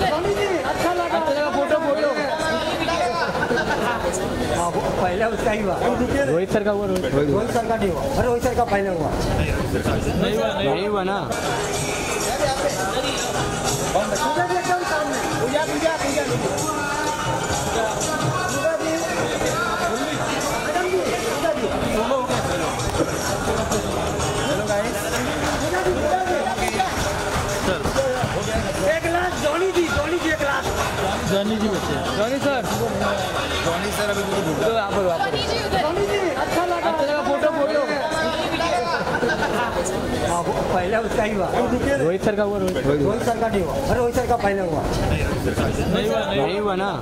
Johnny जी अच्छा लगा photo पहले उसका ही हुआ रोहित सर का नहीं हुआ और रोहित सर का पहले हुआ नहीं हुआ ना जॉनी जी बच्चे जॉनी सर अभी तो जॉनी जी अच्छा लगा फोटो पहले उसका ही हुआ रोहित सर का नहीं हुआ और रोहित सर का पहले हुआ नहीं हुआ ना।